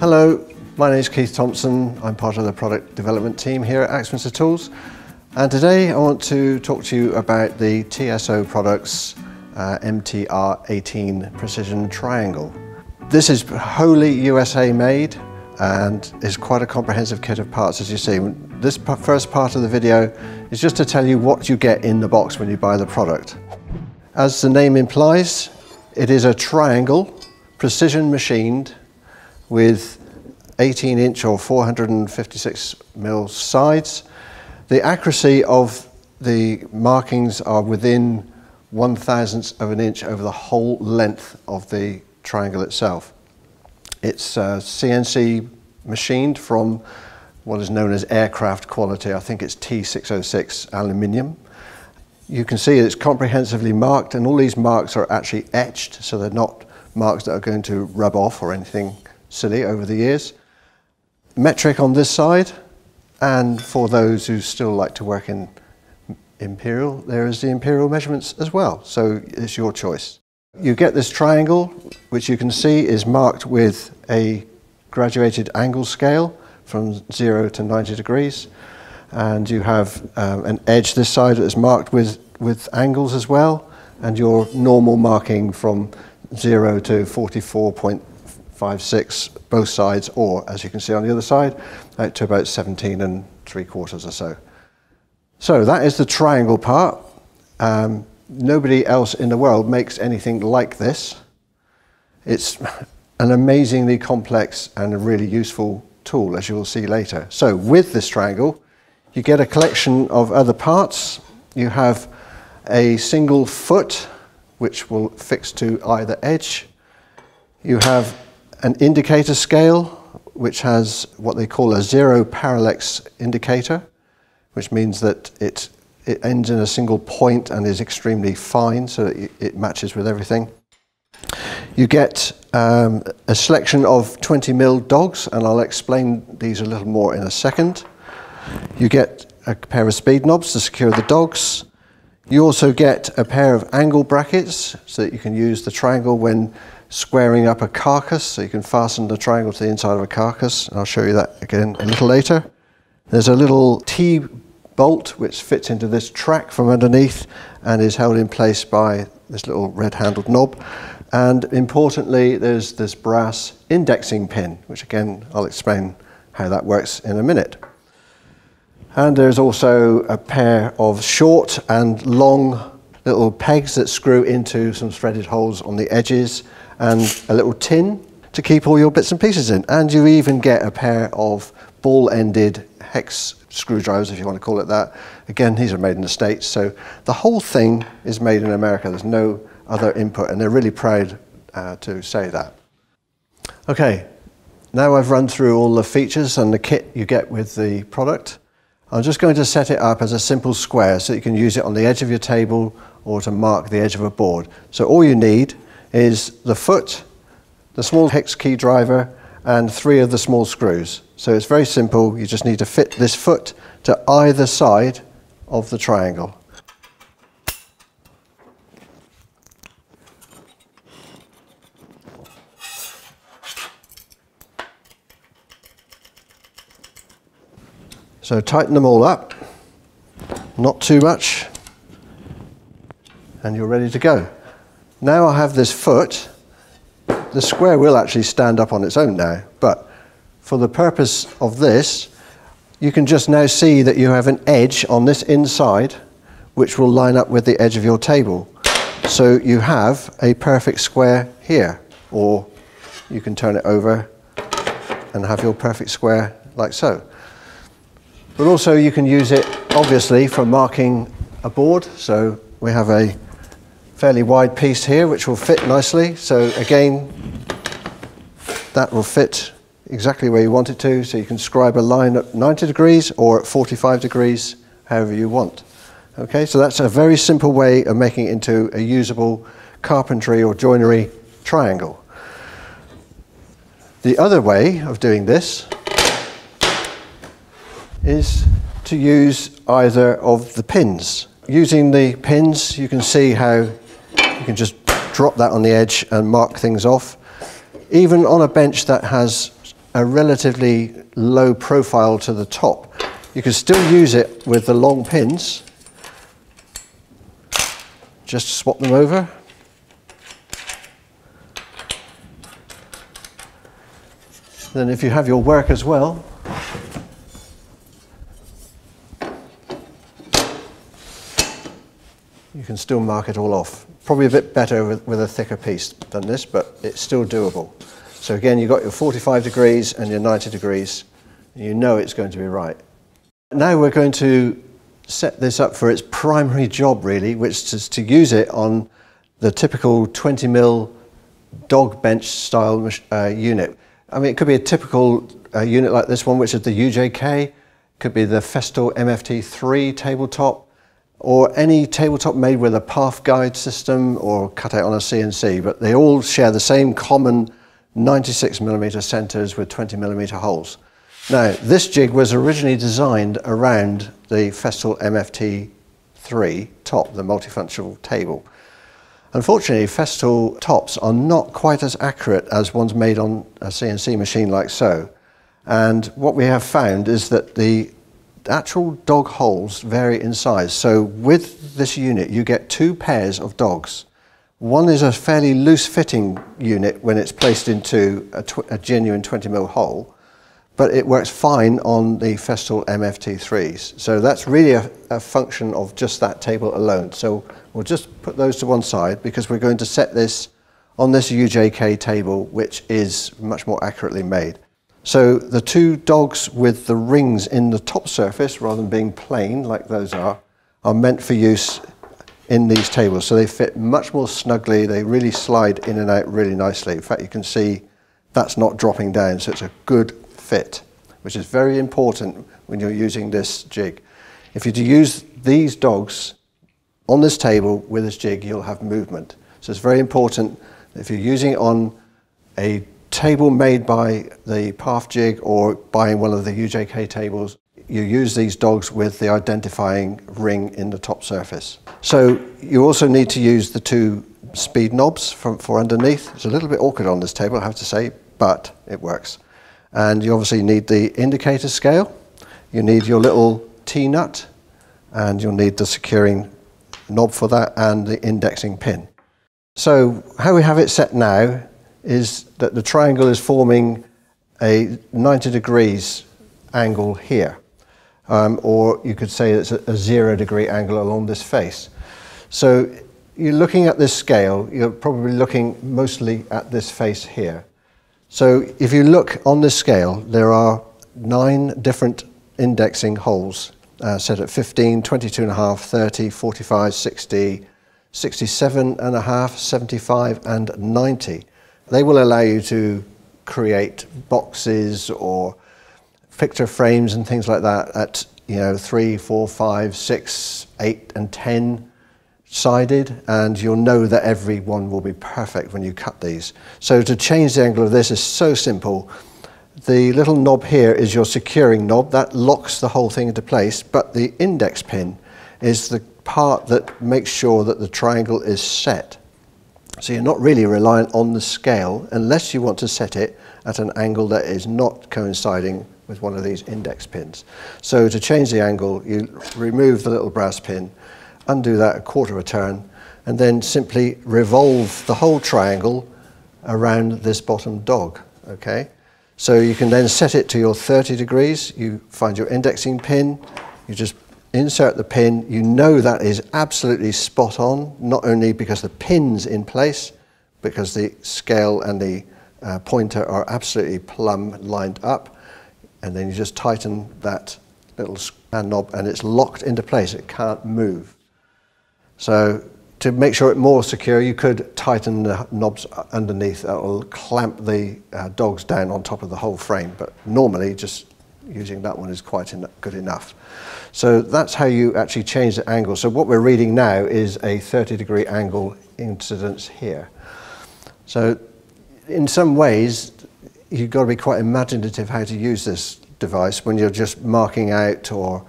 Hello, my name is Keith Thompson. I'm part of the product development team here at Axminster Tools. And today I want to talk to you about the TSO Products MTR-18 Precision Triangle. This is wholly USA made and is quite a comprehensive kit of parts, as you see. This first part of the video is just to tell you what you get in the box when you buy the product. As the name implies, it is a triangle, precision machined, with 18-inch or 456mm sides. The accuracy of the markings are within 1/1000 of an inch over the whole length of the triangle itself. It's CNC machined from what is known as aircraft quality. I think it's T606 aluminium. You can see it's comprehensively marked, and all these marks are actually etched, so they're not marks that are going to rub off or anything silly over the years. Metric on this side, and for those who still like to work in imperial, there is the imperial measurements as well, so it's your choice. You get this triangle, which you can see is marked with a graduated angle scale from 0 to 90 degrees, and you have an edge this side that's marked with angles as well, and your normal marking from 0 to 44.56 both sides, or as you can see on the other side, out to about 17 3/4 or so. So that is the triangle part. Nobody else in the world makes anything like this. It's an amazingly complex and a really useful tool, as you will see later. So with this triangle, you get a collection of other parts. You have a single foot, which will fix to either edge. You have an indicator scale, which has what they call a 0 parallax indicator, which means that it ends in a single point and is extremely fine, so it matches with everything. You get a selection of 20mm dogs, and I'll explain these a little more in a second. You get a pair of speed knobs to secure the dogs. You also get a pair of angle brackets so that you can use the triangle when squaring up a carcass, so you can fasten the triangle to the inside of a carcass, and I'll show you that again a little later. There's a little T-bolt which fits into this track from underneath and is held in place by this little red-handled knob. And importantly, there's this brass indexing pin, which again, I'll explain how that works in a minute. And there's also a pair of short and long little pegs that screw into some threaded holes on the edges, and a little tin to keep all your bits and pieces in. And you even get a pair of ball-ended hex screwdrivers, if you want to call it that. Again, these are made in the States, so the whole thing is made in America. There's no other input, and they're really proud to say that. Okay, now I've run through all the features and the kit you get with the product. I'm just going to set it up as a simple square so you can use it on the edge of your table or to mark the edge of a board. So all you need is the foot, the small hex key driver, and 3 of the small screws. So it's very simple. You just need to fit this foot to either side of the triangle. So tighten them all up, not too much, and you're ready to go. Now I have this foot. The square will actually stand up on its own now, but for the purpose of this, you can just now see that you have an edge on this inside which will line up with the edge of your table. So you have a perfect square here, or you can turn it over and have your perfect square like so. But also you can use it obviously for marking a board. So we have a fairly wide piece here which will fit nicely, so again that will fit exactly where you want it to, so you can scribe a line at 90 degrees or at 45 degrees, however you want. Okay, so that's a very simple way of making it into a usable carpentry or joinery triangle. The other way of doing this is to use either of the pins. Using the pins, you can see how you can just drop that on the edge and mark things off. Even on a bench that has a relatively low profile to the top. You can still use it with the long pins. Just swap them over. Then if you have your work as well, you can still mark it all off. Probably a bit better with a thicker piece than this, but it's still doable. So again, you've got your 45 degrees and your 90 degrees. And you know it's going to be right. Now we're going to set this up for its primary job, really, which is to use it on the typical 20 mil dog bench style unit. I mean, it could be a typical unit like this one, which is the UJK, could be the Festool MFT3 tabletop, or any tabletop made with a Parf Guide System or cut out on a CNC, but they all share the same common 96mm centres with 20mm holes. Now, this jig was originally designed around the Festool MFT3 top, the multifunctional table. Unfortunately, Festool tops are not quite as accurate as ones made on a CNC machine like so. And what we have found is that the actual dog holes vary in size, so with this unit you get two pairs of dogs. One is a fairly loose fitting unit when it's placed into a genuine 20mm hole, but it works fine on the Festool MFT3s. So that's really a function of just that table alone. So we'll just put those to one side because we're going to set this on this UJK table, which is much more accurately made. So the two dogs with the rings in the top surface, rather than being plain like those are meant for use in these tables. So they fit much more snugly, they really slide in and out really nicely. In fact, you can see that's not dropping down, so it's a good fit, which is very important when you're using this jig. If you do use these dogs on this table with this jig, you'll have movement. So it's very important if you're using it on a table made by the PAF jig or buying one of the UJK tables, you use these dogs with the identifying ring in the top surface. So you also need to use the two speed knobs for underneath. It's a little bit awkward on this table, I have to say, but it works. And you obviously need the indicator scale, you need your little T-nut, and you'll need the securing knob for that and the indexing pin. So how we have it set now is that the triangle is forming a 90 degrees angle here, or you could say it's a 0 degree angle along this face. So you're looking at this scale, you're probably looking mostly at this face here. So if you look on this scale, there are 9 different indexing holes set at 15, 22.5, 30, 45, 60, 67.5, 75 and 90. They will allow you to create boxes or picture frames and things like that at 3, 4, 5, 6, 8 and 10 sided, and you'll know that every one will be perfect when you cut these. So to change the angle of this is so simple. The little knob here is your securing knob, that locks the whole thing into place, but the index pin is the part that makes sure that the triangle is set. So you're not really reliant on the scale unless you want to set it at an angle that is not coinciding with one of these index pins. So to change the angle, you remove the little brass pin, undo that a quarter of a turn, and then simply revolve the whole triangle around this bottom dog, okay? So you can then set it to your 30 degrees, you find your indexing pin, you just insert the pin, you know that is absolutely spot on, not only because the pin's in place, because the scale and the pointer are absolutely plumb lined up, and then you just tighten that little hand knob and it's locked into place, it can't move. So to make sure it's more secure, you could tighten the knobs underneath, that will clamp the dogs down on top of the whole frame, but normally just using that one is quite good enough. So that's how you actually change the angle. So what we're reading now is a 30 degree angle incidence here. So in some ways, you've got to be quite imaginative how to use this device when you're just marking out or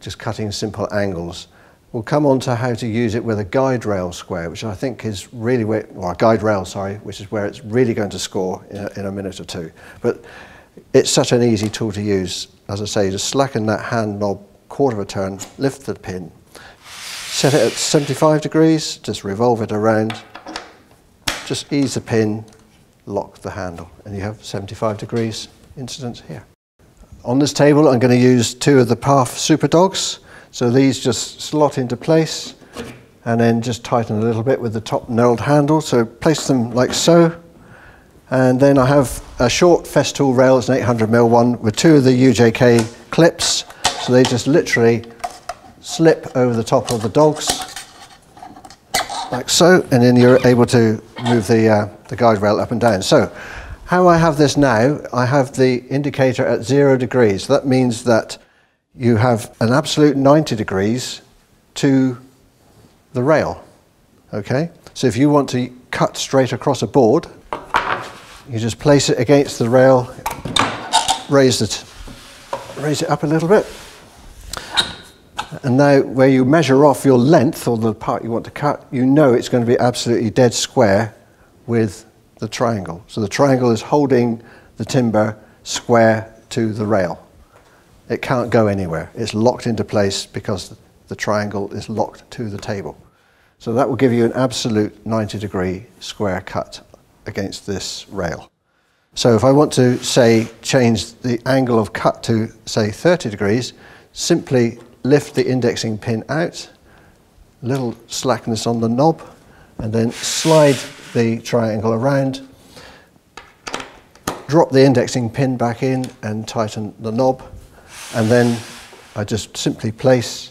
just cutting simple angles. We'll come on to how to use it with a guide rail square, which I think is really where, or a guide rail, sorry, which is where it's really going to score in a minute or two. But It's such an easy tool to use. As I say, just slacken that hand knob 1/4 of a turn, lift the pin, set it at 75 degrees, just revolve it around, just ease the pin, lock the handle, and you have 75 degrees incidence here. On this table, I'm going to use 2 of the PAF Super Dogs. So these just slot into place, and then just tighten a little bit with the top knurled handle. So place them like so. And then I have a short Festool rail, it's an 800mm one, with 2 of the UJK clips. So they just literally slip over the top of the dogs, like so, and then you're able to move the guide rail up and down. So how I have this now, I have the indicator at 0 degrees. That means that you have an absolute 90 degrees to the rail, okay? So if you want to cut straight across a board, you just place it against the rail, raise it up a little bit. And now where you measure off your length or the part you want to cut, you know it's going to be absolutely dead square with the triangle. So the triangle is holding the timber square to the rail. It can't go anywhere. It's locked into place because the triangle is locked to the table. So that will give you an absolute 90 degree square cut against this rail. So if I want to, say, change the angle of cut to, say, 30 degrees, simply lift the indexing pin out, a little slackness on the knob, and then slide the triangle around, drop the indexing pin back in and tighten the knob, and then I just simply place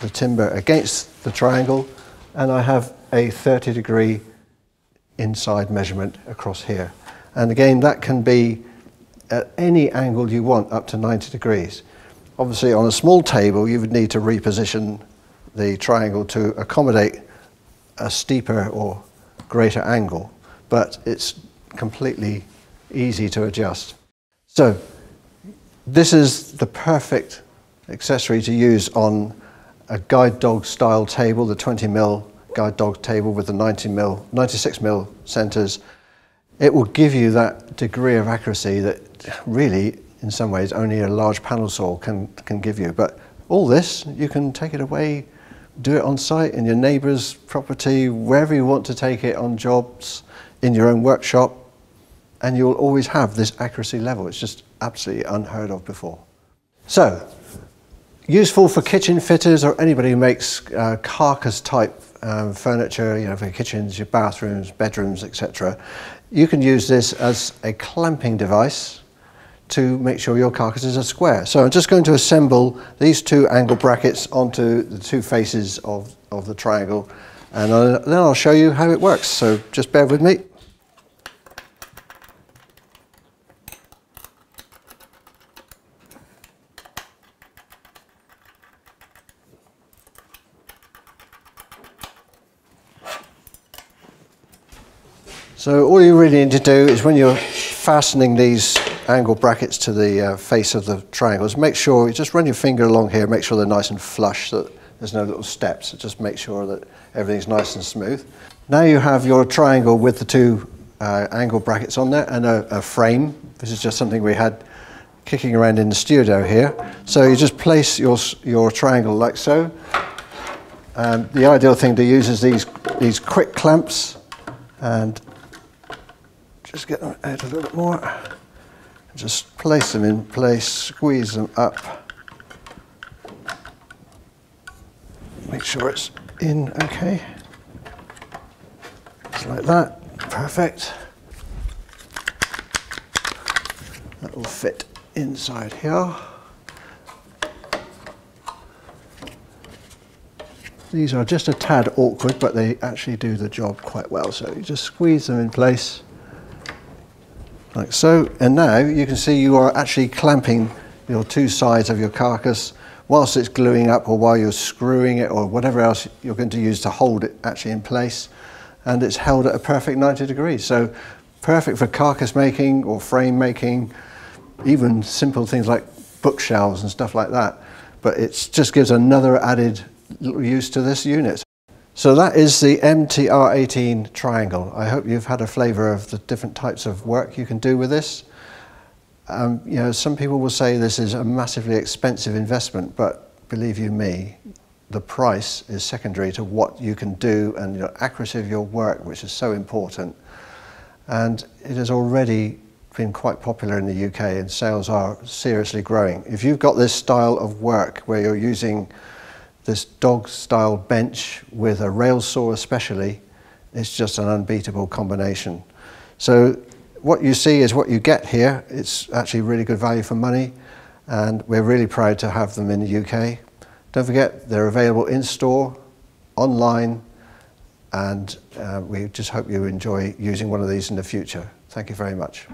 the timber against the triangle, and I have a 30 degree inside measurement across here. And again, that can be at any angle you want, up to 90 degrees. Obviously, on a small table, you would need to reposition the triangle to accommodate a steeper or greater angle, but it's completely easy to adjust. So this is the perfect accessory to use on a guide dog style table, the 20mm guide dog table with the 96mm centers. It will give you that degree of accuracy that really, in some ways, only a large panel saw can give you. But all this, you can take it away, do it on site, in your neighbour's property, wherever you want to take it on jobs, in your own workshop, and you'll always have this accuracy level. It's just absolutely unheard of before. So, useful for kitchen fitters or anybody who makes carcass type furniture, you know, for your kitchens, your bathrooms, bedrooms, etc. You can use this as a clamping device to make sure your carcasses are square. So I'm just going to assemble these 2 angle brackets onto the 2 faces of the triangle, and then I'll show you how it works, so just bear with me. So all you really need to do is, when you're fastening these angle brackets to the face of the triangles, make sure you just run your finger along here, make sure they're nice and flush, so that there's no little steps, so just make sure that everything's nice and smooth. Now you have your triangle with the 2 angle brackets on there and a frame. This is just something we had kicking around in the studio here. So you just place your triangle like so. The ideal thing to use is these quick clamps, and just get them out a little bit more. Just place them in place, squeeze them up. Make sure it's in okay. Just like that, perfect. That will fit inside here. These are just a tad awkward, but they actually do the job quite well. So you just squeeze them in place. Like so, and now you can see you are actually clamping your 2 sides of your carcass whilst it's gluing up, or while you're screwing it, or whatever else you're going to use to hold it actually in place, and it's held at a perfect 90 degrees. So perfect for carcass making or frame making, even simple things like bookshelves and stuff like that. But it just gives another added little use to this unit. So that is the MTR-18 triangle. I hope you've had a flavour of the different types of work you can do with this. You know, some people will say this is a massively expensive investment, but believe you me, the price is secondary to what you can do and the accuracy of your work, which is so important. And it has already been quite popular in the UK, and sales are seriously growing. If you've got this style of work where you're using this dog style bench with a rail saw especially, it's just an unbeatable combination. So what you see is what you get here. It's actually really good value for money, and we're really proud to have them in the UK. Don't forget, they're available in-store, online, and we just hope you enjoy using one of these in the future. Thank you very much.